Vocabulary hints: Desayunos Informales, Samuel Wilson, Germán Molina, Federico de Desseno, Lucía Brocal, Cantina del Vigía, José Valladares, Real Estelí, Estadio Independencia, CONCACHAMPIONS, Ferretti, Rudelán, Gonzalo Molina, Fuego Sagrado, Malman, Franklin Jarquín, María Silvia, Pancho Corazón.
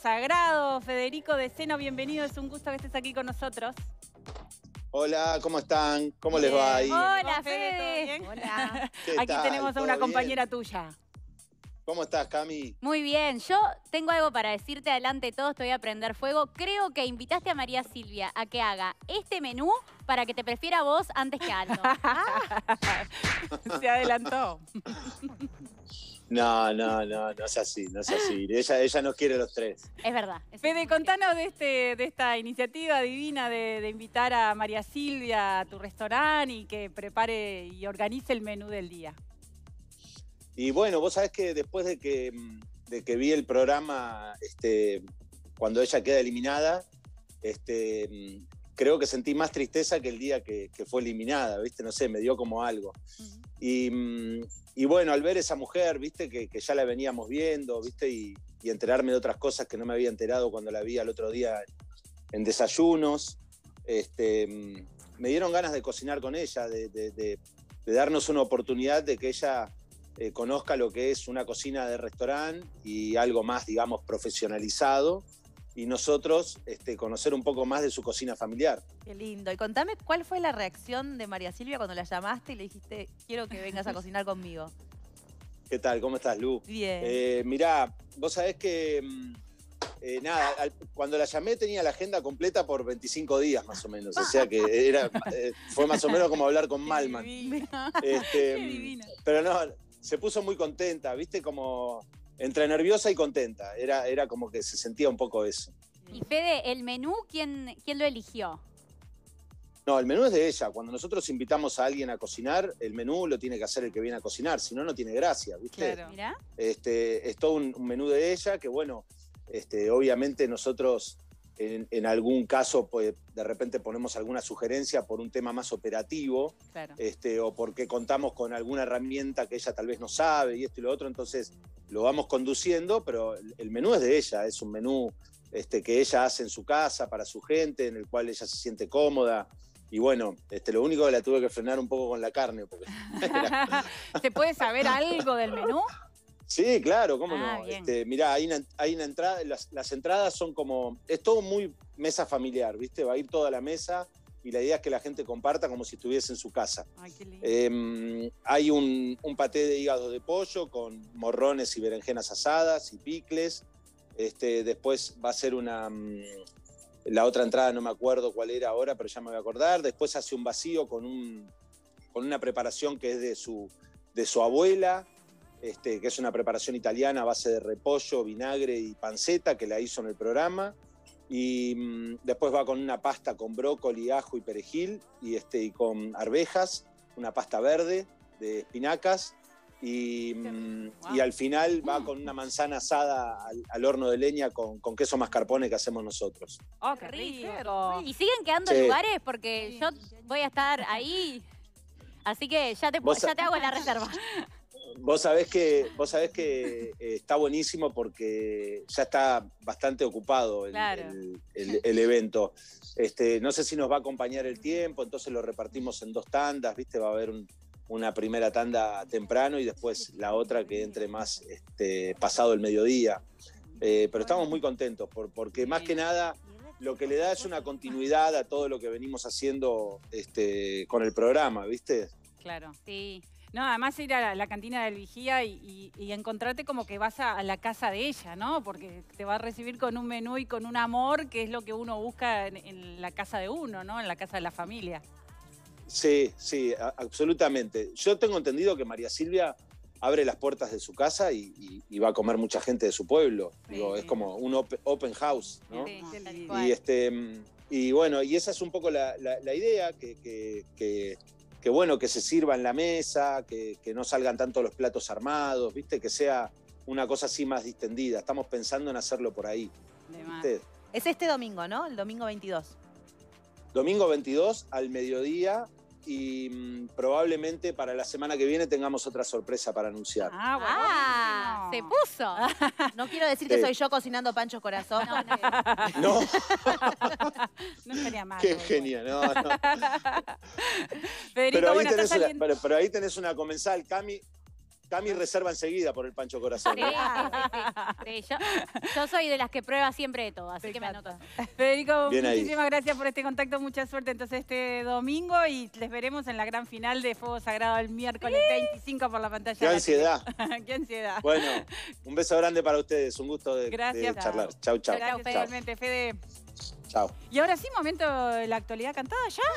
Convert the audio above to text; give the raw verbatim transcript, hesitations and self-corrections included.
Sagrado. Federico de Desseno, bienvenido, es un gusto que estés aquí con nosotros. Hola, ¿cómo están? ¿Cómo bien. les va ahí? Hola, Fede. ¿Todo bien? Hola. Aquí tal? tenemos a una compañera bien? tuya. ¿Cómo estás, Cami? Muy bien. Yo tengo algo para decirte. Adelante todos, te voy a prender fuego. Creo que invitaste a María Silvia a que haga este menú para que te prefiera vos antes que Aldo. Se adelantó. No, no, no, no es así, no es así. Ella, ella nos quiere los tres. Es verdad. Es Fede, contanos de, este, de esta iniciativa divina de, de invitar a María Silvia a tu restaurante y que prepare y organice el menú del día. Y bueno, vos sabés que después de que, de que vi el programa, este, cuando ella queda eliminada, este, creo que sentí más tristeza que el día que, que fue eliminada, ¿viste? No sé, me dio como algo. Uh-huh. Y... Y bueno, al ver esa mujer, viste, que, que ya la veníamos viendo, viste, y, y enterarme de otras cosas que no me había enterado cuando la vi al otro día en desayunos, este, me dieron ganas de cocinar con ella, de, de, de, de darnos una oportunidad de que ella eh, conozca lo que es una cocina de restaurante y algo más, digamos, profesionalizado, y nosotros este, conocer un poco más de su cocina familiar. Qué lindo. Y contame, ¿cuál fue la reacción de María Silvia cuando la llamaste y le dijiste, quiero que vengas a cocinar conmigo? ¿Qué tal? ¿Cómo estás, Lu? Bien. Eh, mirá, vos sabés que, eh, nada, al, cuando la llamé tenía la agenda completa por veinticinco días más o menos. O sea que era, eh, fue más o menos como hablar con Malman. Este, Qué divina. Pero no, se puso muy contenta, viste, como... Entre nerviosa y contenta. Era, era como que se sentía un poco eso. Y Fede, ¿el menú quién, quién lo eligió? No, el menú es de ella. Cuando nosotros invitamos a alguien a cocinar, el menú lo tiene que hacer el que viene a cocinar. Si no, no tiene gracia, ¿viste? Claro. Mirá. Este, es todo un, un menú de ella que, bueno, este, obviamente nosotros en, en algún caso pues, de repente ponemos alguna sugerencia por un tema más operativo. Claro. Este, o porque contamos con alguna herramienta que ella tal vez no sabe y esto y lo otro. Entonces... Lo vamos conduciendo, pero el menú es de ella, es un menú este, que ella hace en su casa para su gente, en el cual ella se siente cómoda. Y bueno, este, lo único que la tuve que frenar un poco con la carne. Porque era... ¿Se puede saber algo del menú? Sí, claro, cómo ah, no. Este, mirá, hay una, hay una entrada, las, las entradas son como... Es todo muy mesa familiar, ¿viste? Va a ir toda la mesa y la idea es que la gente comparta como si estuviese en su casa. Ay, qué lindo. Eh, hay un, un paté de hígado de pollo con morrones y berenjenas asadas y picles. Este, después va a ser una... La otra entrada no me acuerdo cuál era ahora, pero ya me voy a acordar. Después hace un vacío con, un, con una preparación que es de su, de su abuela, este, que es una preparación italiana a base de repollo, vinagre y panceta, que la hizo en el programa. Y después va con una pasta con brócoli, ajo y perejil, y, este, y con arvejas, una pasta verde de espinacas, y, wow. y al final va con una manzana asada al, al horno de leña con, con queso mascarpone que hacemos nosotros. ¡Oh, qué rico! Y siguen quedando sí. lugares porque yo voy a estar ahí, así que ya te, ya te hago la reserva. Vos sabés que, vos sabés que eh, está buenísimo porque ya está bastante ocupado el, claro. el, el, el evento. Este, no sé si nos va a acompañar el tiempo, entonces lo repartimos en dos tandas, ¿viste? Va a haber un, una primera tanda temprano y después la otra que entre más este, pasado el mediodía. Eh, pero estamos muy contentos por, porque más que nada lo que le da es una continuidad a todo lo que venimos haciendo este, con el programa, ¿viste? Claro, sí. No, además ir a la, la cantina del Vigía y, y, y encontrarte como que vas a, a la casa de ella, ¿no? Porque te va a recibir con un menú y con un amor, que es lo que uno busca en, en la casa de uno, ¿no? En la casa de la familia. Sí, sí, a, absolutamente. Yo tengo entendido que María Silvia abre las puertas de su casa y, y, y va a comer mucha gente de su pueblo. Sí. Digo, es como un open, open house, ¿no? Sí, sí, y, este, y bueno, y esa es un poco la, la, la idea que... que, que Que bueno, que se sirva en la mesa, que, que no salgan tanto los platos armados, ¿viste? Que sea una cosa así más distendida. Estamos pensando en hacerlo por ahí. ¿Viste? Es este domingo, ¿no? El domingo veintidós. Domingo veintidós al mediodía y mmm, probablemente para la semana que viene tengamos otra sorpresa para anunciar. ¡Ah, bueno! Ah, ¡se puso! No quiero decir sí. que soy yo cocinando Pancho Corazón. No, no. No, no estaría mal. ¡Qué genial! No, no. Federico, pero, ahí bueno, tenés una, pero, pero ahí tenés una comensal, Cami, Cami reserva enseguida por el Pancho Corazón. Sí, sí, sí, sí. Yo, yo soy de las que prueba siempre de todo, así Exacto. que me anoto. Federico, Bien muchísimas ahí. gracias por este contacto. Mucha suerte entonces este domingo y les veremos en la gran final de Fuego Sagrado el miércoles sí. veinticinco por la pantalla. Qué ansiedad. Qué ansiedad. Bueno, un beso grande para ustedes. Un gusto de, de charlar. Chau, chau. Gracias, chau. Fede. Chao. Y ahora sí, momento de la actualidad cantada ya.